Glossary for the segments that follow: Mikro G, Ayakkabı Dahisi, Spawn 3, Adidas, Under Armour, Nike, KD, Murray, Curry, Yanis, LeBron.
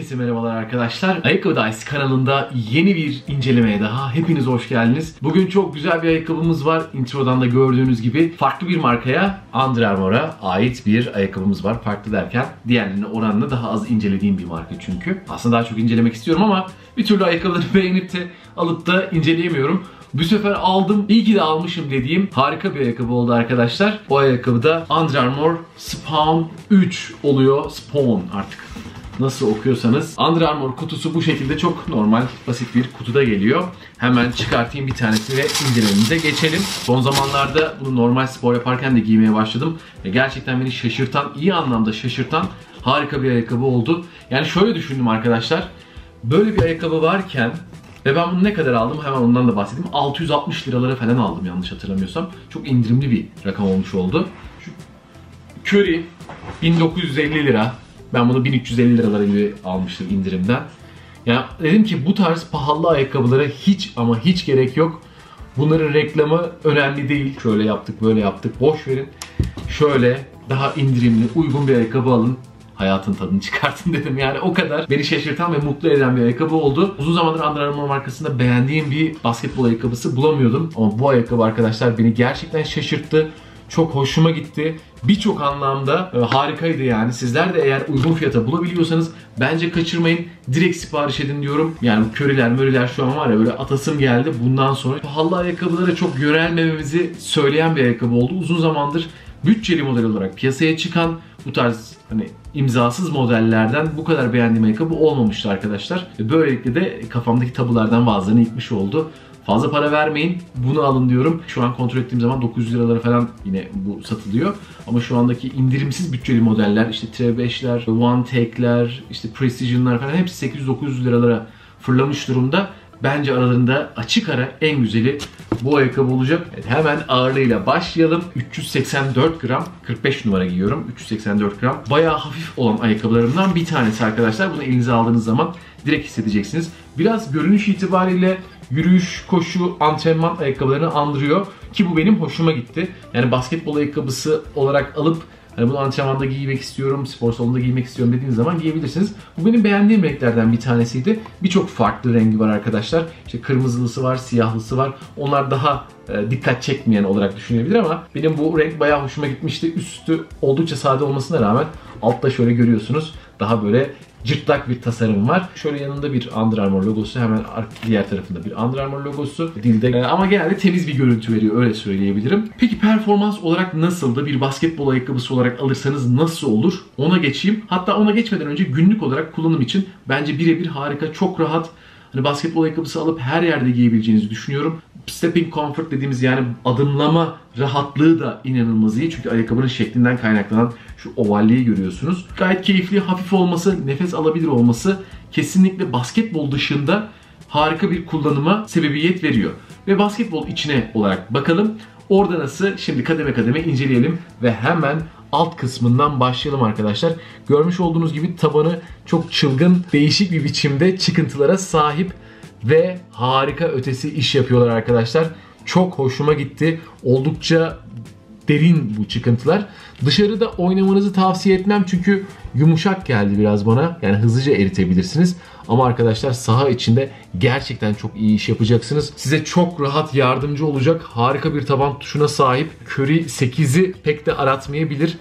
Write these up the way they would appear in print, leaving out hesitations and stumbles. Herkese merhabalar arkadaşlar. Ayakkabı Dahisi kanalında yeni bir incelemeye daha hepiniz hoş geldiniz. Bugün çok güzel bir ayakkabımız var. Introdan da gördüğünüz gibi farklı bir markaya, Under Armour'a ait bir ayakkabımız var. Farklı derken diğerlerine oranla daha az incelediğim bir marka çünkü. Aslında daha çok incelemek istiyorum ama bir türlü ayakkabıları beğenip de alıp da inceleyemiyorum. Bu sefer aldım, iyi ki de almışım dediğim harika bir ayakkabı oldu arkadaşlar. O ayakkabı da Under Armour Spawn 3 oluyor. Spawn artık nasıl okuyorsanız. Under Armour kutusu bu şekilde çok normal, basit bir kutuda geliyor. Hemen çıkartayım bir tanesi ve incelememize geçelim. Son zamanlarda bunu normal spor yaparken de giymeye başladım. Ve gerçekten beni şaşırtan, iyi anlamda şaşırtan harika bir ayakkabı oldu. Yani şöyle düşündüm arkadaşlar. Böyle bir ayakkabı varken ve ben bunu ne kadar aldım? Hemen ondan da bahsedeyim. 660 liralara falan aldım yanlış hatırlamıyorsam. Çok indirimli bir rakam olmuş oldu. Şu Curry 1950 lira. Ben bunu 1350 liralara gibi almıştım indirimden. Yani dedim ki bu tarz pahalı ayakkabılara hiç ama hiç gerek yok. Bunların reklamı önemli değil. Şöyle yaptık, böyle yaptık. Boş verin. Şöyle daha indirimli, uygun bir ayakkabı alın. Hayatın tadını çıkartın dedim. Yani o kadar beni şaşırtan ve mutlu eden bir ayakkabı oldu. Uzun zamandır Under Armour markasında beğendiğim bir basketbol ayakkabısı bulamıyordum. Ama bu ayakkabı arkadaşlar beni gerçekten şaşırttı. Çok hoşuma gitti. Birçok anlamda harikaydı yani. Sizler de eğer uygun fiyata bulabiliyorsanız bence kaçırmayın. Direkt sipariş edin diyorum. Yani Curry'ler, Murray'ler şu an var ya, böyle atasım geldi. Bundan sonra pahalı ayakkabılara çok yönelmememizi söyleyen bir ayakkabı oldu. Uzun zamandır bütçeli model olarak piyasaya çıkan bu tarz hani imzasız modellerden bu kadar beğendiğim ayakkabı olmamıştı arkadaşlar. Böylelikle de kafamdaki tabulardan bazılarını yıkmış oldu. Fazla para vermeyin, bunu alın diyorum. Şu an kontrol ettiğim zaman 900 liralara falan yine bu satılıyor. Ama şu andaki indirimsiz bütçeli modeller, işte T5'ler, One Take'ler, işte Precision'lar falan hepsi 800-900 liralara fırlamış durumda. Bence aralarında açık ara en güzeli bu ayakkabı olacak. Evet, hemen ağırlığıyla başlayalım. 384 gram, 45 numara giyiyorum. 384 gram. Bayağı hafif olan ayakkabılarımdan bir tanesi arkadaşlar. Bunu elinize aldığınız zaman direkt hissedeceksiniz. Biraz görünüş itibariyle yürüyüş, koşu, antrenman ayakkabılarını andırıyor. Ki bu benim hoşuma gitti. Yani basketbol ayakkabısı olarak alıp hani bunu antrenmanda giymek istiyorum, spor salonunda giymek istiyorum dediğiniz zaman giyebilirsiniz. Bu benim beğendiğim renklerden bir tanesiydi. Birçok farklı rengi var arkadaşlar. İşte kırmızılısı var, siyahlısı var. Onlar daha dikkat çekmeyen olarak düşünülebilir ama benim bu renk bayağı hoşuma gitmişti. Üstü oldukça sade olmasına rağmen altta şöyle görüyorsunuz daha böyle cırtlak bir tasarım var. Şöyle yanında bir Under Armour logosu, hemen diğer tarafında bir Under Armour logosu. Dilde ama genelde temiz bir görüntü veriyor, öyle söyleyebilirim. Peki performans olarak nasıldı? Bir basketbol ayakkabısı olarak alırsanız nasıl olur? Ona geçeyim. Hatta ona geçmeden önce günlük olarak kullanım için bence birebir harika, çok rahat. Hani basketbol ayakkabısı alıp her yerde giyebileceğinizi düşünüyorum. Stepping comfort dediğimiz yani adımlama rahatlığı da inanılmaz iyi. Çünkü ayakkabının şeklinden kaynaklanan şu ovalliği görüyorsunuz. Gayet keyifli, hafif olması, nefes alabilir olması kesinlikle basketbol dışında harika bir kullanıma sebebiyet veriyor. Ve basketbol içine olarak bakalım. Orada nasıl? Şimdi kademe kademe inceleyelim ve hemen alt kısmından başlayalım arkadaşlar. Görmüş olduğunuz gibi tabanı çok çılgın, değişik bir biçimde çıkıntılara sahip ve harika ötesi iş yapıyorlar arkadaşlar. Çok hoşuma gitti. Oldukça derin bu çıkıntılar. Dışarıda oynamanızı tavsiye etmem çünkü yumuşak geldi biraz bana. Yani hızlıca eritebilirsiniz. Ama arkadaşlar saha içinde gerçekten çok iyi iş yapacaksınız. Size çok rahat yardımcı olacak harika bir taban tuşuna sahip. Curry 8'i pek de aratmayabilir.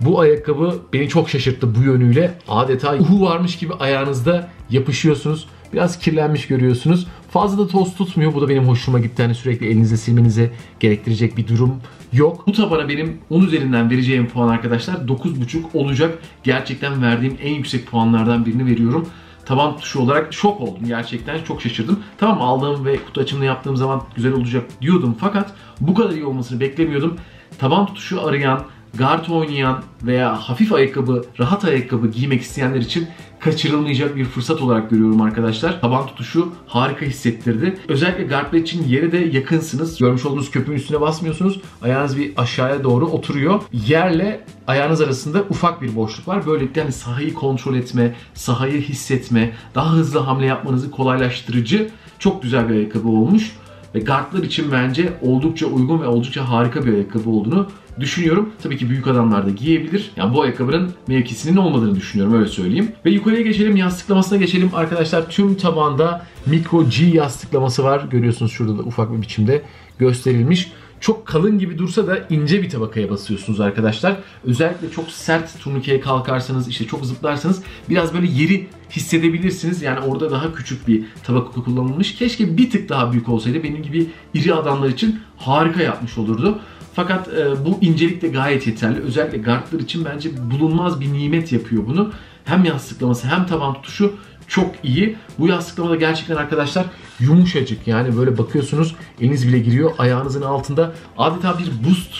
Bu ayakkabı beni çok şaşırttı bu yönüyle. Adeta uhu varmış gibi ayağınızda yapışıyorsunuz. Biraz kirlenmiş görüyorsunuz. Fazla da toz tutmuyor. Bu da benim hoşuma gitti. Yani sürekli elinize silmenize gerektirecek bir durum yok. Bu tabana benim 10 üzerinden vereceğim puan arkadaşlar 9,5 olacak. Gerçekten verdiğim en yüksek puanlardan birini veriyorum. Taban tuşu olarak şok oldum. Gerçekten çok şaşırdım. Tamam, aldığım ve kutu açımını yaptığım zaman güzel olacak diyordum. Fakat bu kadar iyi olmasını beklemiyordum. Taban tutuşu arayan, guard oynayan veya hafif ayakkabı, rahat ayakkabı giymek isteyenler için kaçırılmayacak bir fırsat olarak görüyorum arkadaşlar. Taban tutuşu harika hissettirdi. Özellikle guardlar için yere de yakınsınız. Görmüş olduğunuz köpüğün üstüne basmıyorsunuz. Ayağınız bir aşağıya doğru oturuyor. Yerle ayağınız arasında ufak bir boşluk var. Böylelikle hani sahayı kontrol etme, sahayı hissetme, daha hızlı hamle yapmanızı kolaylaştırıcı çok güzel bir ayakkabı olmuş. ve guardlar için bence oldukça uygun ve oldukça harika bir ayakkabı olduğunu düşünüyorum. Tabii ki büyük adamlar da giyebilir. Yani bu ayakkabının mevkisinin olmadığını düşünüyorum, öyle söyleyeyim. Ve yukarıya geçelim, yastıklamasına geçelim. Arkadaşlar tüm tabanda Mikro G yastıklaması var. Görüyorsunuz şurada da ufak bir biçimde gösterilmiş. Çok kalın gibi dursa da ince bir tabakaya basıyorsunuz arkadaşlar. Özellikle çok sert turnikeye kalkarsanız, işte çok zıplarsanız biraz böyle yeri hissedebilirsiniz. Yani orada daha küçük bir tabaka kullanılmış. Keşke bir tık daha büyük olsaydı. Benim gibi iri adamlar için harika yapmış olurdu. Fakat bu incelik de gayet yeterli. Özellikle guardlar için bence bulunmaz bir nimet yapıyor bunu. Hem yastıklaması hem taban tutuşu çok iyi. Bu yastıklamada gerçekten arkadaşlar yumuşacık. Yani böyle bakıyorsunuz eliniz bile giriyor. Ayağınızın altında adeta bir boost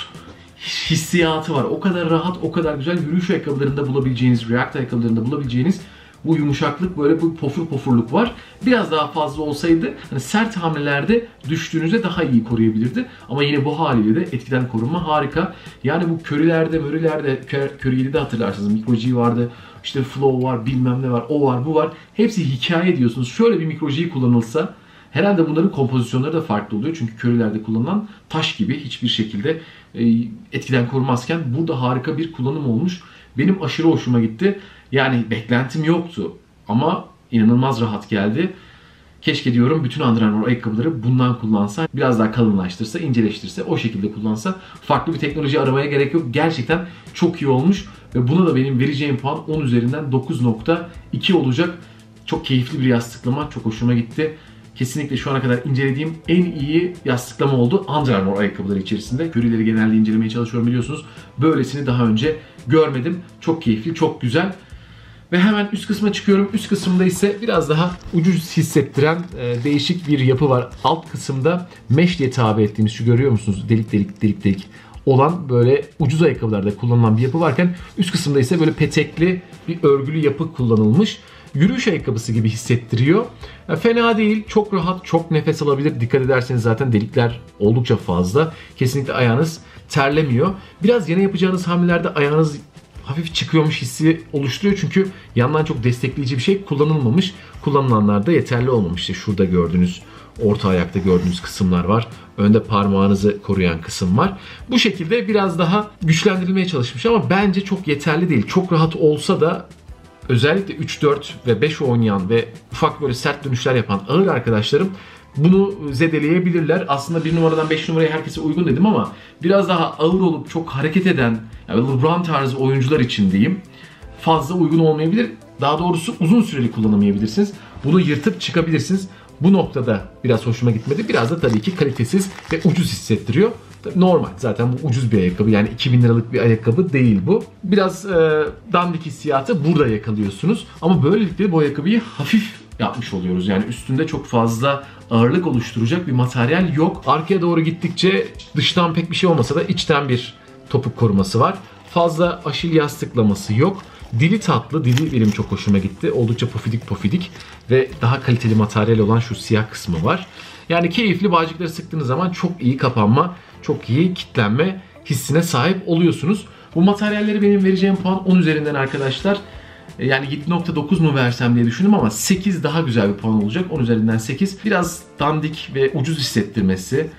hissiyatı var. O kadar rahat, o kadar güzel. Yürüyüş ayakkabılarında bulabileceğiniz, React ayakkabılarında bulabileceğiniz bu yumuşaklık, böyle bu pofurluk var. Biraz daha fazla olsaydı hani sert hamlelerde düştüğünüzde daha iyi koruyabilirdi. Ama yine bu haliyle de etkiden korunma harika. Yani bu Curry'lerde, Curry'de hatırlarsınız Mikro G vardı. İşte flow var, bilmem ne var, o var, bu var. Hepsi hikaye diyorsunuz. Şöyle bir Mikro G kullanılsa herhalde bunların kompozisyonları da farklı oluyor. Çünkü Curry'lerde kullanılan taş gibi hiçbir şekilde etkiden korumazken burada harika bir kullanım olmuş. Benim aşırı hoşuma gitti. Yani beklentim yoktu ama inanılmaz rahat geldi. Keşke diyorum bütün Under Armour ayakkabıları bundan kullansa, biraz daha kalınlaştırsa, inceleştirse, o şekilde kullansa. Farklı bir teknoloji aramaya gerek yok. Gerçekten çok iyi olmuş ve buna da benim vereceğim puan 10 üzerinden 9.2 olacak. Çok keyifli bir yastıklama, çok hoşuma gitti. Kesinlikle şu ana kadar incelediğim en iyi yastıklama oldu Under Armour ayakkabıları içerisinde. Curry'leri genelde incelemeye çalışıyorum biliyorsunuz. Böylesini daha önce görmedim. Çok keyifli, çok güzel. Ve hemen üst kısma çıkıyorum. Üst kısımda ise biraz daha ucuz hissettiren değişik bir yapı var. Alt kısımda mesh diye tabi ettiğimiz, şu görüyor musunuz? Delik delik olan böyle ucuz ayakkabılarda kullanılan bir yapı varken üst kısımda ise böyle petekli bir örgülü yapı kullanılmış. Yürüyüş ayakkabısı gibi hissettiriyor. Fena değil. Çok rahat, çok nefes alabilir. Dikkat ederseniz zaten delikler oldukça fazla. Kesinlikle ayağınız terlemiyor. Biraz yana yapacağınız hamlelerde ayağınız hafif çıkıyormuş hissi oluşturuyor. Çünkü yandan çok destekleyici bir şey kullanılmamış. Kullanılanlarda yeterli olmamış. İşte şurada gördüğünüz, orta ayakta gördüğünüz kısımlar var. Önde parmağınızı koruyan kısım var. Bu şekilde biraz daha güçlendirilmeye çalışmış ama bence çok yeterli değil. Çok rahat olsa da özellikle 3, 4 ve 5 oynayan ve ufak böyle sert dönüşler yapan ağır arkadaşlarım bunu zedeleyebilirler. Aslında 1 numaradan 5 numaraya herkese uygun dedim ama biraz daha ağır olup çok hareket eden, yani LeBron tarzı oyuncular için diyeyim, fazla uygun olmayabilir. Daha doğrusu uzun süreli kullanamayabilirsiniz. Bunu yırtıp çıkabilirsiniz. Bu noktada biraz hoşuma gitmedi. Biraz da tabii ki kalitesiz ve ucuz hissettiriyor. Normal, zaten bu ucuz bir ayakkabı, yani 2000 liralık bir ayakkabı değil bu. Biraz dandik hissiyatı burada yakalıyorsunuz ama böylelikle bu ayakkabıyı hafif yapmış oluyoruz. Yani üstünde çok fazla ağırlık oluşturacak bir materyal yok. Arkaya doğru gittikçe dıştan pek bir şey olmasa da içten bir topuk koruması var. Fazla aşil yastıklaması yok. Dili tatlı, dili benim çok hoşuma gitti. Oldukça pofidik ve daha kaliteli materyal olan şu siyah kısmı var. Yani keyifli, bağcıkları sıktığınız zaman çok iyi kapanma, çok iyi kitlenme hissine sahip oluyorsunuz. Bu materyalleri benim vereceğim puan 10 üzerinden arkadaşlar. Yani 7.9 mu versem diye düşündüm ama 8 daha güzel bir puan olacak. 10 üzerinden 8. Biraz dandik ve ucuz hissettirmesi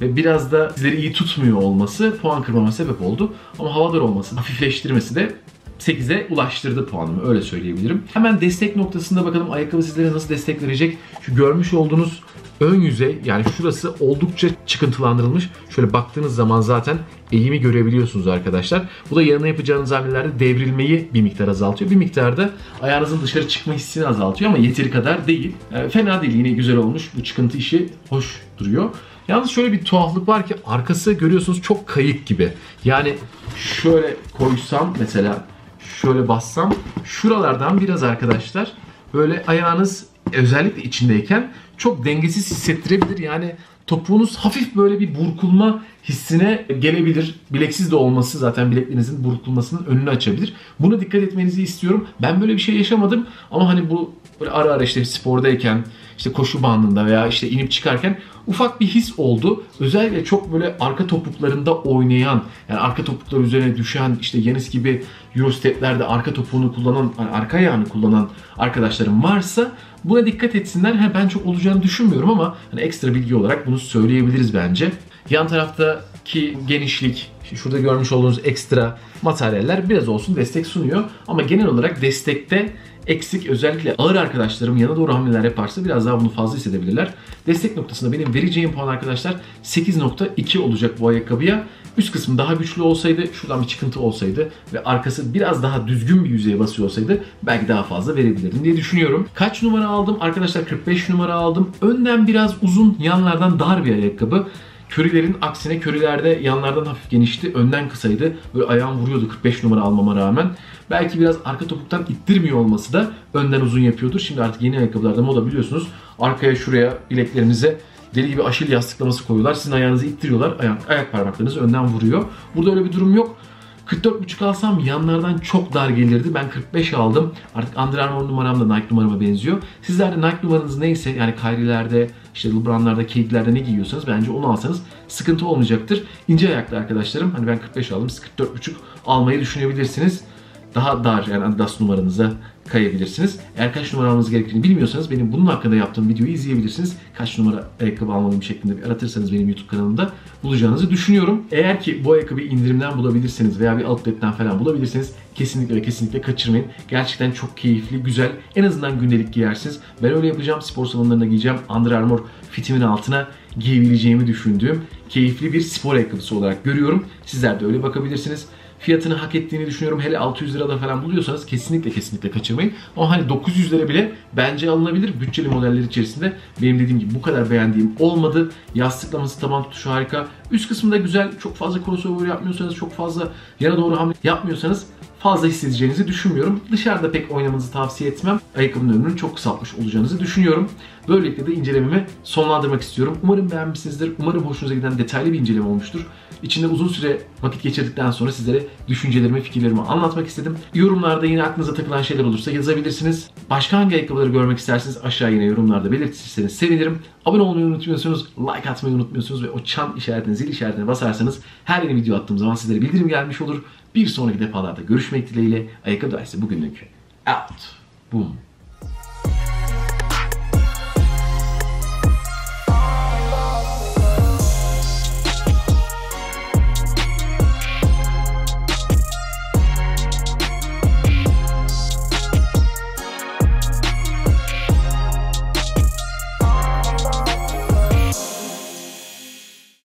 ve biraz da sizleri iyi tutmuyor olması puan kırmama sebep oldu. Ama havadar olması, hafifleştirmesi de 8'e ulaştırdı puanımı, öyle söyleyebilirim. Hemen destek noktasında bakalım ayakkabı sizlere nasıl destek verecek. Şu görmüş olduğunuz ön yüzey, yani şurası oldukça çıkıntılandırılmış. Şöyle baktığınız zaman zaten eğimi görebiliyorsunuz arkadaşlar. Bu da yanına yapacağınız hamlelerde devrilmeyi bir miktar azaltıyor. Bir miktar da ayağınızın dışarı çıkma hissini azaltıyor ama yeteri kadar değil. Fena değil, yine güzel olmuş. Bu çıkıntı işi hoş duruyor. Yalnız şöyle bir tuhaflık var ki arkası görüyorsunuz çok kayık gibi. Yani şöyle koysam mesela, şöyle bassam, şuralardan biraz arkadaşlar böyle ayağınız özellikle içindeyken çok dengesiz hissettirebilir. Yani topuğunuz hafif böyle bir burkulma hissine gelebilir. Bileksiz de olması zaten bileklerinizin burkulmasının önünü açabilir. Buna dikkat etmenizi istiyorum. Ben böyle bir şey yaşamadım ama hani bu böyle ara ara işte spordayken, işte koşu bandında veya işte inip çıkarken ufak bir his oldu. Özellikle çok böyle arka topuklarında oynayan, yani arka topuklar üzerine düşen, işte Yanis gibi Eurosteplerde arka topuğunu kullanan, yani arka ayağını kullanan arkadaşlarım varsa buna dikkat etsinler. Ha, ben çok olacağını düşünmüyorum ama hani ekstra bilgi olarak bunu söyleyebiliriz bence. Yan taraftaki genişlik, şurada görmüş olduğunuz ekstra materyaller biraz olsun destek sunuyor. Ama genel olarak destekte eksik, özellikle ağır arkadaşlarım yana doğru hamleler yaparsa biraz daha bunu fazla hissedebilirler. Destek noktasında benim vereceğim puan arkadaşlar 8.2 olacak bu ayakkabıya. Üst kısmı daha güçlü olsaydı, şuradan bir çıkıntı olsaydı ve arkası biraz daha düzgün bir yüzeye basıyor olsaydı belki daha fazla verebilirdim diye düşünüyorum. Kaç numara aldım? Arkadaşlar 45 numara aldım. Önden biraz uzun, yanlardan dar bir ayakkabı. Curry'lerin aksine Curry'lerde yanlardan hafif genişti, önden kısaydı. Böyle ayağım vuruyordu 45 numara almama rağmen. Belki biraz arka topuktan ittirmiyor olması da önden uzun yapıyordur. Şimdi artık yeni ayakkabılarda moda biliyorsunuz. Arkaya, şuraya, bileklerinize deli gibi aşil yastıklaması koyuyorlar. Sizin ayağınızı ittiriyorlar. Ayak parmaklarınızı önden vuruyor. Burada öyle bir durum yok. 44.5 alsam yanlardan çok dar gelirdi. Ben 45 aldım. Artık Under Armour numaram da Nike numarama benziyor. Sizler de Nike numaranız neyse, yani Kyrie'lerde, işte LeBron'larda, KD'lerde ne giyiyorsanız bence onu alsanız sıkıntı olmayacaktır. İnce ayaklı arkadaşlarım, hani ben 45 aldım, siz 44.5 almayı düşünebilirsiniz. Daha dar, yani Adidas numaranıza kayabilirsiniz. Eğer kaç numara almanız gerektiğini bilmiyorsanız benim bunun hakkında yaptığım videoyu izleyebilirsiniz. Kaç numara ayakkabı almalıyım şeklinde bir aratırsanız benim YouTube kanalımda bulacağınızı düşünüyorum. Eğer ki bu ayakkabı indirimden bulabilirseniz veya bir outlet'ten falan bulabilirseniz kesinlikle ve kesinlikle kaçırmayın. Gerçekten çok keyifli, güzel. En azından gündelik giyersiniz. Ben öyle yapacağım. Spor salonlarına giyeceğim. Under Armour fitimin altına giyebileceğimi düşündüğüm keyifli bir spor ayakkabısı olarak görüyorum. Sizler de öyle bakabilirsiniz. Fiyatını hak ettiğini düşünüyorum. Hele 600 lirada falan buluyorsanız kesinlikle kaçırmayın. Ama hani 900 lira bile bence alınabilir. Bütçeli modeller içerisinde benim dediğim gibi bu kadar beğendiğim olmadı. Yastıklaması, taban tutuşu harika. Üst kısmında güzel. Çok fazla crossover yapmıyorsanız, çok fazla yana doğru hamle yapmıyorsanız fazla hissedeceğinizi düşünmüyorum. Dışarıda pek oynamanızı tavsiye etmem. Ayakkabının ömrünü çok kısaltmış olacağınızı düşünüyorum. Böylelikle de incelememi sonlandırmak istiyorum. Umarım beğenmişsinizdir. Umarım hoşunuza giden detaylı bir inceleme olmuştur. İçinde uzun süre vakit geçirdikten sonra sizlere düşüncelerimi, fikirlerimi anlatmak istedim. Yorumlarda yine aklınıza takılan şeyler olursa yazabilirsiniz. Başka hangi ayakkabıları görmek isterseniz aşağı yine yorumlarda belirtirseniz sevinirim. Abone olmayı unutmuyorsunuz, like atmayı unutmuyorsunuz ve o çan işaretini, zil işaretine basarsanız her yeni video attığım zaman sizlere bildirim gelmiş olur. Bir sonraki defalarda görüşmek dileğiyle. Ayakkabı Dahisi bugünlük out. Boom.